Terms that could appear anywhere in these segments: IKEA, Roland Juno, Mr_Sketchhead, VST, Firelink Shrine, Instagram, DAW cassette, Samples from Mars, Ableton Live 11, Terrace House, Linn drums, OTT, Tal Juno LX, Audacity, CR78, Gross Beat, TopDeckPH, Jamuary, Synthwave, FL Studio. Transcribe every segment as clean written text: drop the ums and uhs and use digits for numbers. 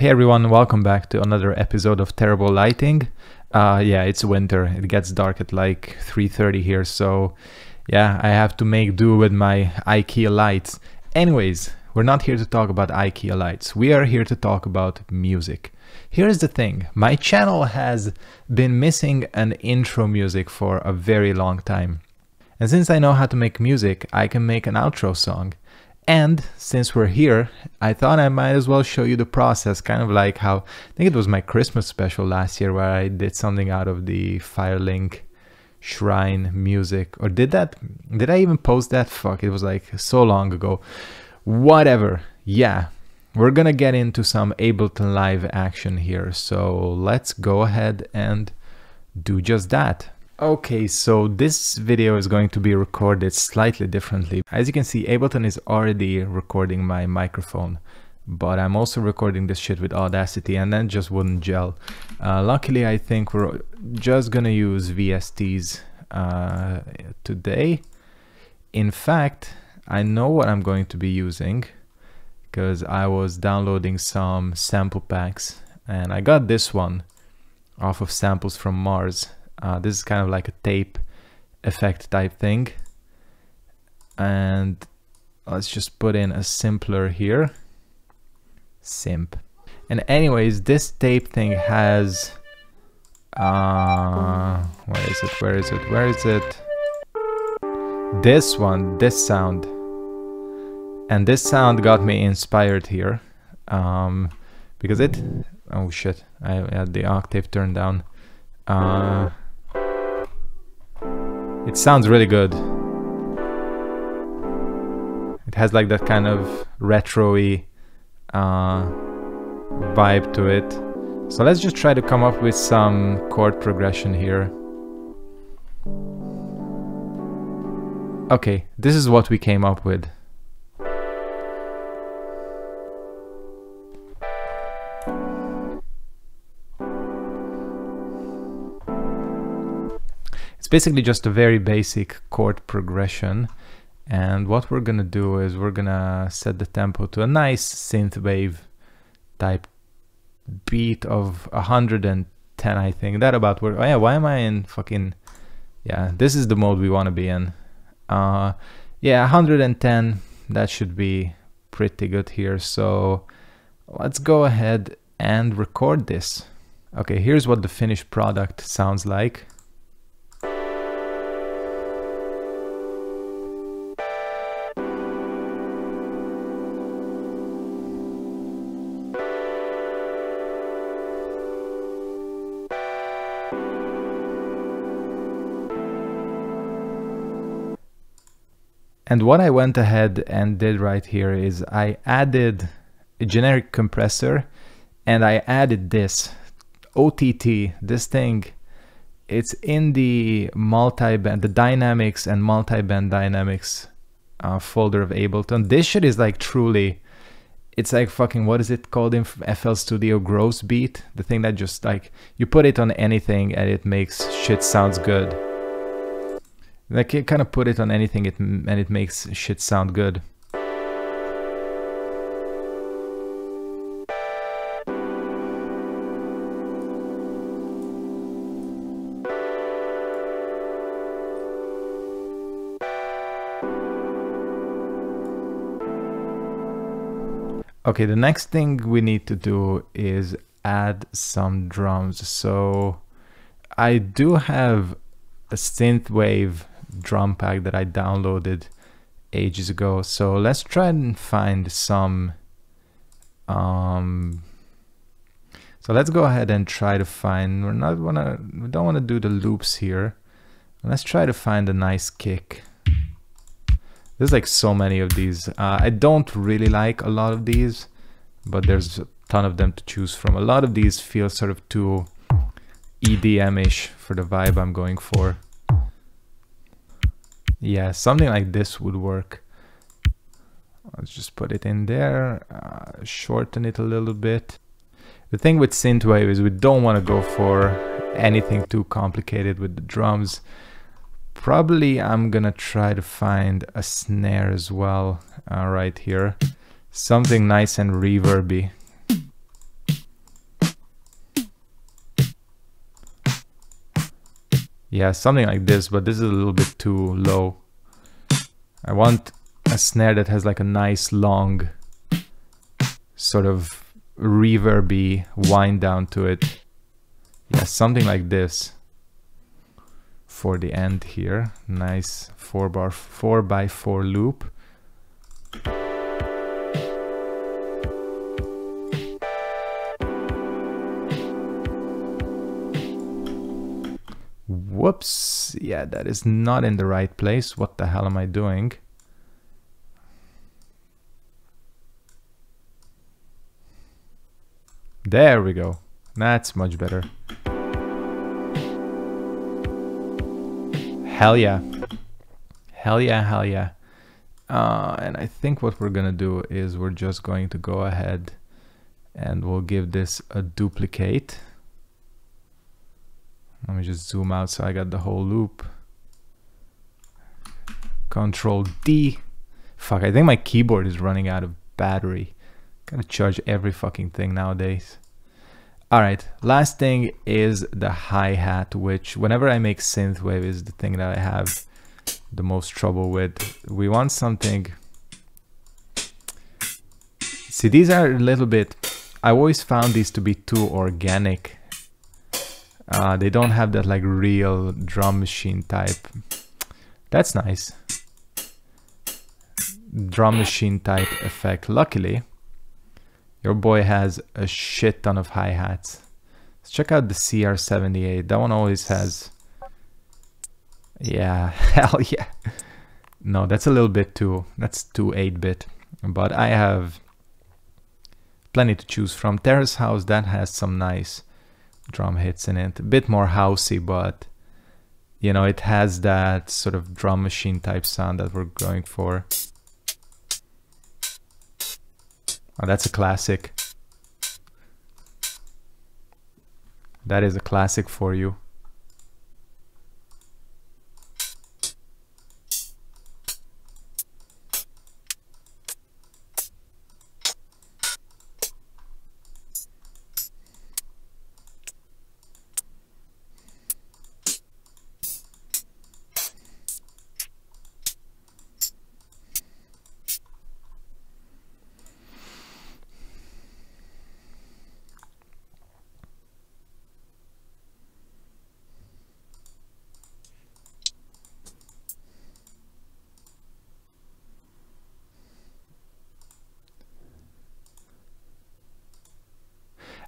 Hey everyone, welcome back to another episode of Terrible Lighting. Yeah, it's winter. It gets dark at like 3:30 here, so yeah, I have to make do with my IKEA lights. Anyways, we're not here to talk about IKEA lights. We are here to talk about music. Here's the thing. My channel has been missing an intro music for a very long time. And since I know how to make music, I can make an outro song. And since we're here, I thought I might as well show you the process, kind of like how, I think it was my Christmas special last year where I did something out of the Firelink Shrine music. Or did I even post that? Fuck, it was like so long ago. Whatever, yeah. We're gonna get into some Ableton Live action here, so let's go ahead and do just that. Okay, so this video is going to be recorded slightly differently. As you can see, Ableton is already recording my microphone, but I'm also recording this shit with Audacity and then just wouldn't gel. Luckily, I think we're just gonna use VSTs today. In fact, I know what I'm going to be using because I was downloading some sample packs and I got this one off of Samples from Mars. This is kind of like a tape effect type thing. And let's just put in a simpler here. Simp. And anyways, this tape thing has... where is it? Where is it? Where is it? This one, this sound. And this sound got me inspired here. Because it... Oh shit, I had the octave turned down. It sounds really good. It has like that kind of retro-y vibe to it. So let's just try to come up with some chord progression here. Okay, this is what we came up with. Basically just a very basic chord progression, and what we're gonna do is we're gonna set the tempo to a nice synthwave type beat of 110, I think. That about works. Oh yeah, why am I in fucking... Yeah, this is the mode we want to be in. Yeah, 110, that should be pretty good here, so let's go ahead and record this. Okay, here's what the finished product sounds like. And what I went ahead and did right here is I added a generic compressor and I added this OTT, this thing. It's in the multi-band, the dynamics and multi-band dynamics folder of Ableton. This shit is like truly, it's like fucking, what is it called in FL Studio? Gross Beat? The thing that just like, you put it on anything and it makes shit sounds good. Like you kind of put it on anything and it makes shit sound good. Okay, the next thing we need to do is add some drums. So I do have a Synthwave drum pack that I downloaded ages ago, so let's try and find some so let's go ahead and try to find, we don't want to do the loops here. Let's try to find a nice kick. There's like so many of these. I don't really like a lot of these, but there's a ton of them to choose from. A lot of these feel sort of too EDM-ish for the vibe I'm going for. Yeah, something like this would work. Let's just put it in there, shorten it a little bit. The thing with Synthwave is we don't want to go for anything too complicated with the drums. Probably I'm gonna try to find a snare as well right here. Something nice and reverby. Yeah, something like this, but this is a little bit too low. I want a snare that has like a nice long sort of reverby wind down to it. Yeah, something like this for the end here. Nice 4x4 loop. Whoops, yeah, that is not in the right place. What the hell am I doing? There we go. That's much better. Hell yeah. Hell yeah, hell yeah. And I think what we're gonna do is we're just going to go ahead and we'll give this a duplicate. Let me just zoom out so I got the whole loop. Control D. Fuck, I think my keyboard is running out of battery. Gotta charge every fucking thing nowadays. Alright, last thing is the hi-hat, which whenever I make synthwave is the thing that I have the most trouble with. We want something... See, these are a little bit... I always found these to be too organic. They don't have that like real drum machine type. That's nice. Drum machine type effect. Luckily, your boy has a shit ton of hi-hats. Let's check out the CR78. That one always has... Yeah, hell yeah. No, that's a little bit too... That's too 8-bit. But I have plenty to choose from. Terrace House, that has some nice... drum hits in it, a bit more housey, but you know, it has that sort of drum machine type sound that we're going for. Oh, that's a classic. That is a classic for you.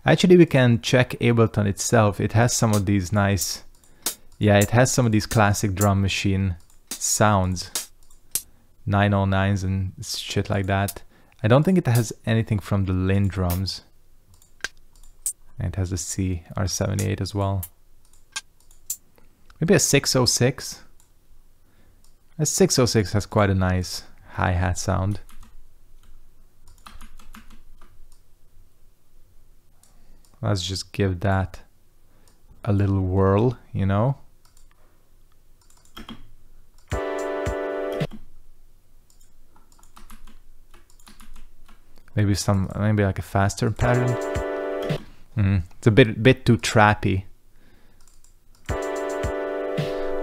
Actually, we can check Ableton itself. It has some of these nice, yeah, it has some of these classic drum machine sounds, 909s and shit like that. I don't think it has anything from the Linn drums. And it has a CR78 as well. Maybe a 606. A 606 has quite a nice hi-hat sound. Let's just give that a little whirl, you know? Maybe some, maybe like a faster pattern. It's a bit too trappy.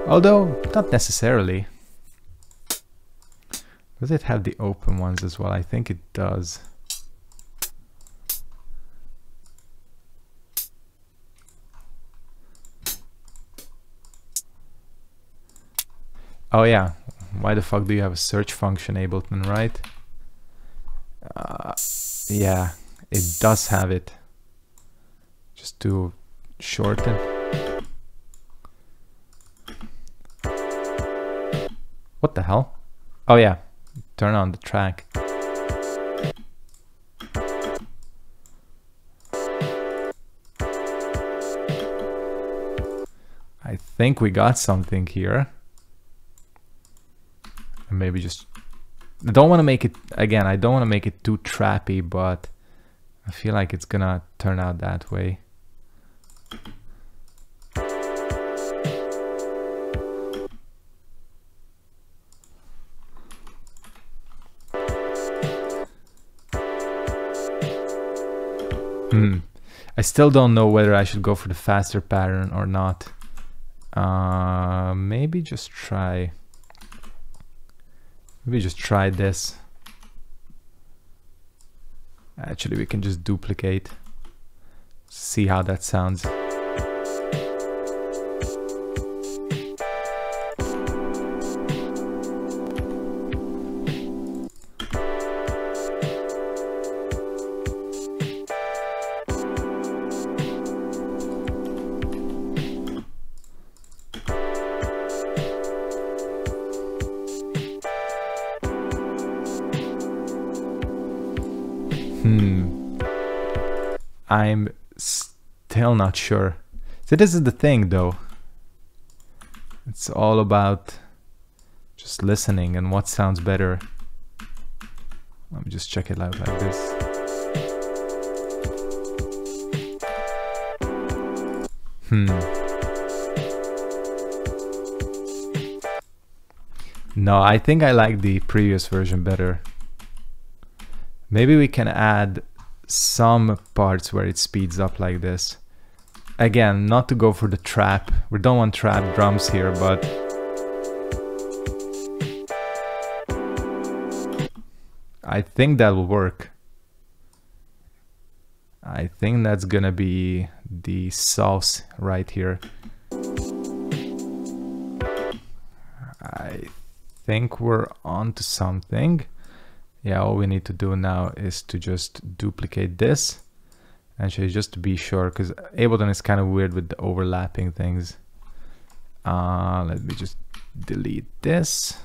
Although, not necessarily. Does it have the open ones as well? I think it does. Oh yeah, why the fuck do you have a search function, Ableton, right? Yeah, it does have it. Just to shorten. What the hell? Oh yeah, turn on the track. I think we got something here. Maybe just, I don't want to make it, again, I don't want to make it too trappy, but I feel like it's gonna turn out that way. I still don't know whether I should go for the faster pattern or not. Maybe just try. We just try this. Actually, we can just duplicate. See how that sounds. I'm still not sure. So this is the thing though. It's all about just listening and what sounds better. Let me just check it out like this. No, I think I like the previous version better. Maybe we can add some parts where it speeds up like this. Again, not to go for the trap. We don't want trap drums here, but I think that will work. I think that's gonna be the sauce right here. I think we're onto something. Yeah, all we need to do now is to just duplicate this, and just to be sure, because Ableton is kind of weird with the overlapping things. Let me just delete this.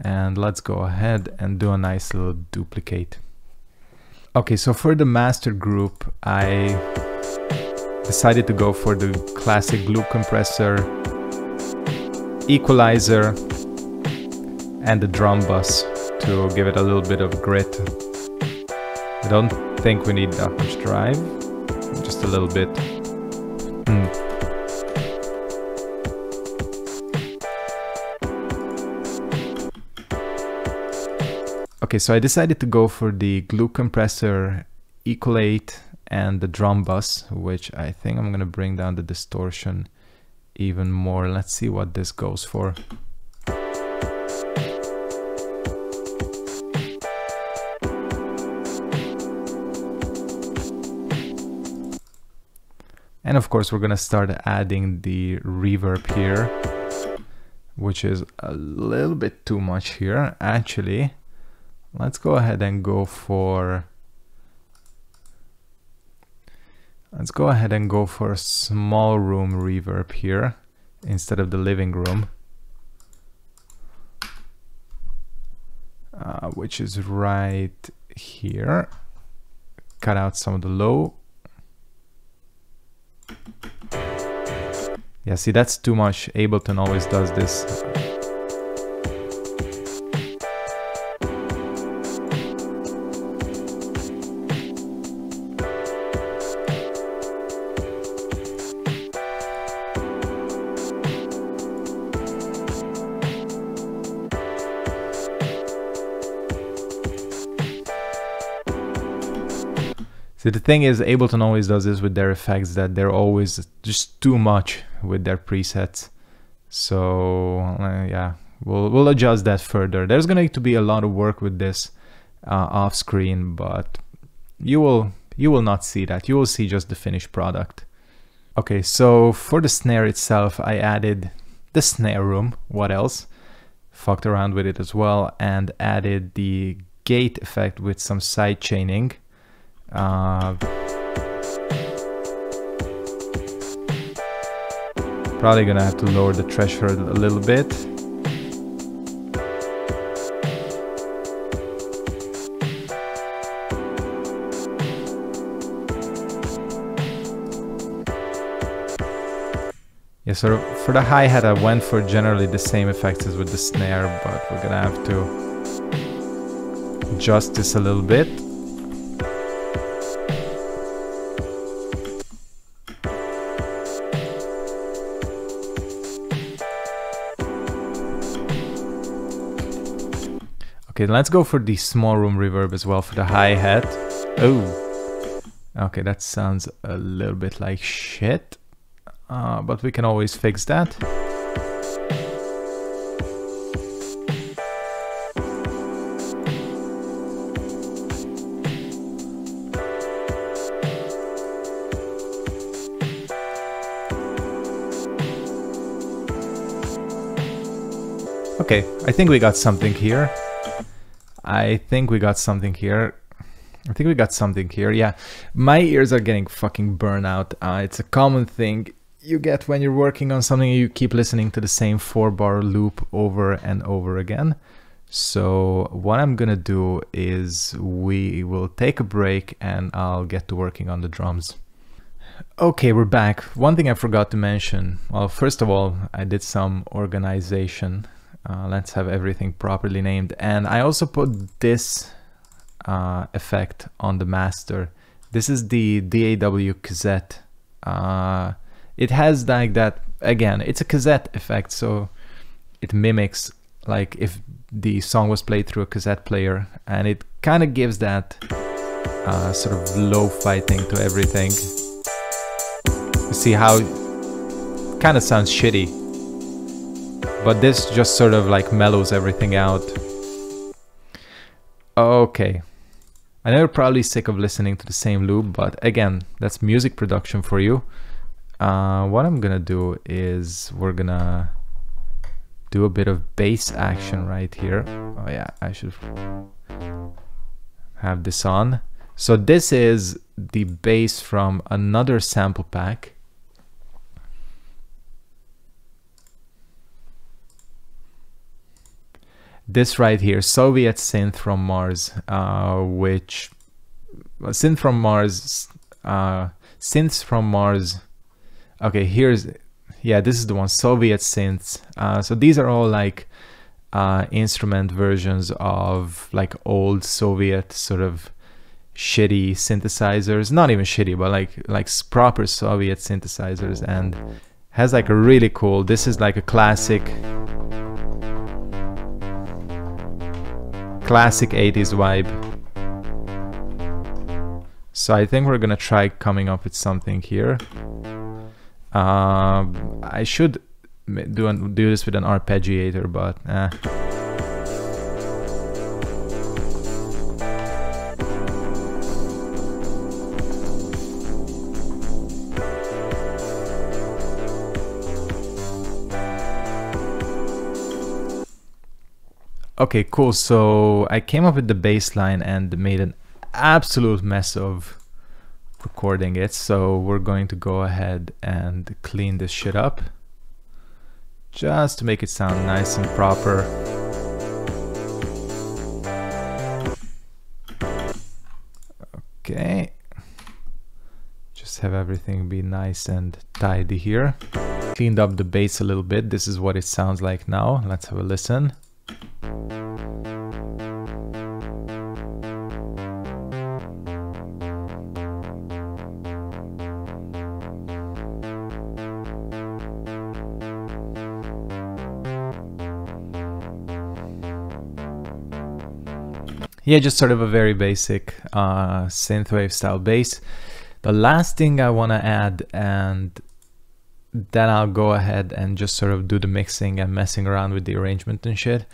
And let's go ahead and do a nice little duplicate. Okay, so for the master group, I decided to go for the classic loop compressor, equalizer, and the drum bus to give it a little bit of grit. I don't think we need that much drive, just a little bit. Okay, so I decided to go for the glue compressor, equalate, and the drum bus, which I think I'm gonna bring down the distortion even more. Let's see what this goes for. And of course, we're gonna start adding the reverb here, which is a little bit too much here. Actually, let's go ahead and go for, a small room reverb here instead of the living room, which is right here. Cut out some of the low. Yeah, see, that's too much. Ableton always does this. So the thing is, Ableton always does this with their effects, that they're always just too much with their presets. So yeah, we'll adjust that further. There's going to be a lot of work with this off screen, but you will not see that. You will see just the finished product. Okay, so for the snare itself, I added the snare room. What else? Fucked around with it as well and added the gate effect with some side chaining. Probably gonna have to lower the threshold a little bit. Yeah, so for the hi-hat I went for generally the same effects as with the snare, but we're gonna have to adjust this a little bit. Okay, let's go for the small room reverb as well for the hi-hat. Oh, Okay, that sounds a little bit like shit, but we can always fix that. Okay, I think we got something here. Yeah, my ears are getting fucking burned out. It's a common thing you get when you're working on something and you keep listening to the same 4-bar loop over and over again. So what I'm gonna do is we will take a break and I'll get to working on the drums. Okay, we're back. One thing I forgot to mention. Well, first of all, I did some organization. Let's have everything properly named. And I also put this effect on the master. This is the DAW cassette. It has like that, again, it's a cassette effect, so it mimics like if the song was played through a cassette player, and it kind of gives that sort of lo-fi thing to everything. See how it kind of sounds shitty, but this just sort of like mellows everything out. Okay. I know you're probably sick of listening to the same loop, but again, that's music production for you. What I'm gonna do is we're gonna do a bit of bass action right here. Oh yeah, I should have this on. So this is the bass from another sample pack. This right here, Soviet Synth from Mars, which Synths from Mars. Okay, here's, yeah, this is the one, Soviet Synths. So these are all like instrument versions of like old Soviet sort of shitty synthesizers. Not even shitty, but like proper Soviet synthesizers, and has like a really cool, this is like a classic 80s vibe. So I think we're gonna try coming up with something here. I should do this with an arpeggiator, but okay, cool. So I came up with the bass line and made an absolute mess of recording it. So we're going to go ahead and clean this shit up just to make it sound nice and proper. Okay. Just have everything be nice and tidy here. Cleaned up the bass a little bit. This is what it sounds like now. Let's have a listen. Yeah, just sort of a very basic synthwave style bass. The last thing I want to add, and then I'll go ahead and just sort of do the mixing and messing around with the arrangement and shit,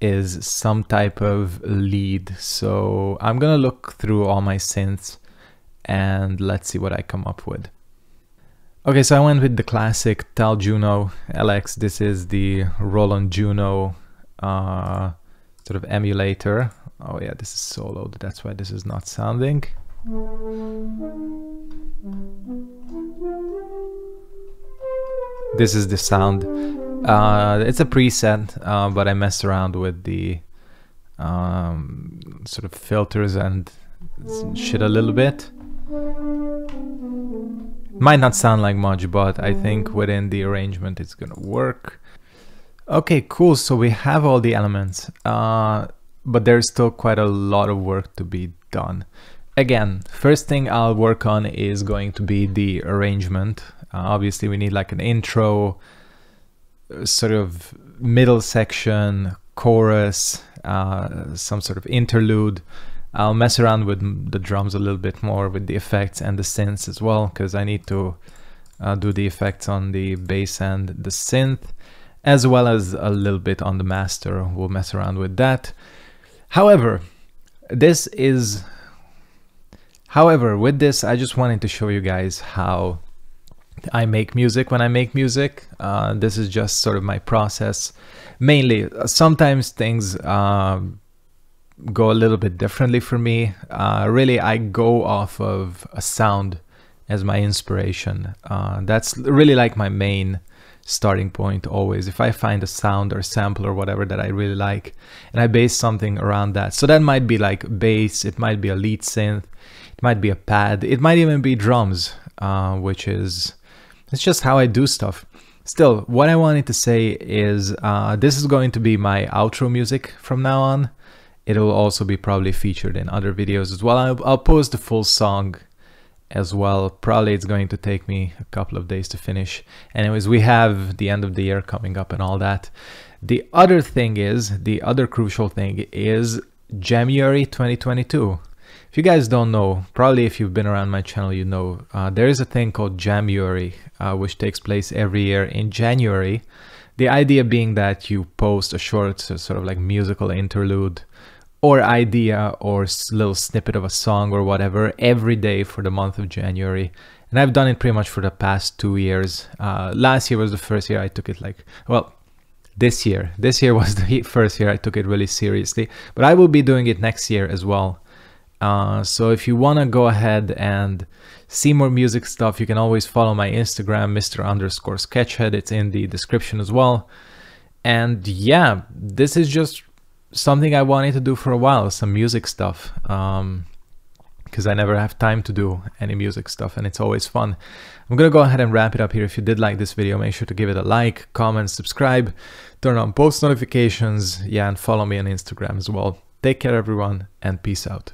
is some type of lead. So I'm gonna look through all my synths and let's see what I come up with. Okay, so I went with the classic Tal Juno LX. This is the Roland Juno sort of emulator. Oh yeah, this is soloed, that's why this is not sounding. This is the sound. It's a preset, but I messed around with the sort of filters and shit a little bit. Might not sound like much, but I think within the arrangement it's gonna work. Okay, cool, so we have all the elements. But there's still quite a lot of work to be done. Again, first thing I'll work on is going to be the arrangement. Obviously we need like an intro, sort of middle section, chorus, some sort of interlude. I'll mess around with the drums a little bit more, with the effects and the synths as well, because I need to do the effects on the bass and the synth, as well as a little bit on the master. We'll mess around with that. However, with this, I just wanted to show you guys how I make music when I make music. This is just sort of my process. Mainly, sometimes things go a little bit differently for me. Really, I go off of a sound as my inspiration. That's really like my main starting point always. If I find a sound or sample or whatever that I really like, and I base something around that. So that might be like bass, it might be a lead synth, it might be a pad, it might even be drums, which is, it's just how I do stuff. Still, what I wanted to say is this is going to be my outro music from now on. It'll also be probably featured in other videos as well. I'll post the full song as well. Probably it's going to take me a couple of days to finish. Anyways, we have the end of the year coming up and all that. The other thing is, the other crucial thing is Jamuary 2022. If you guys don't know, probably if you've been around my channel, you know, there is a thing called Jamuary, which takes place every year in January. The idea being that you post a short sort of like musical interlude or idea or little snippet of a song or whatever every day for the month of January. And I've done it pretty much for the past 2 years. Last year was the first year I took it like, well, this year was the first year I took it really seriously, but I will be doing it next year as well. So if you want to go ahead and see more music stuff, you can always follow my Instagram, Mr_Sketchhead. It's in the description as well. And yeah, this is just something I wanted to do for a while, some music stuff, because I never have time to do any music stuff, and it's always fun. I'm going to go ahead and wrap it up here. If you did like this video, make sure to give it a like, comment, subscribe, turn on post notifications, yeah, and follow me on Instagram as well. Take care, everyone, and peace out.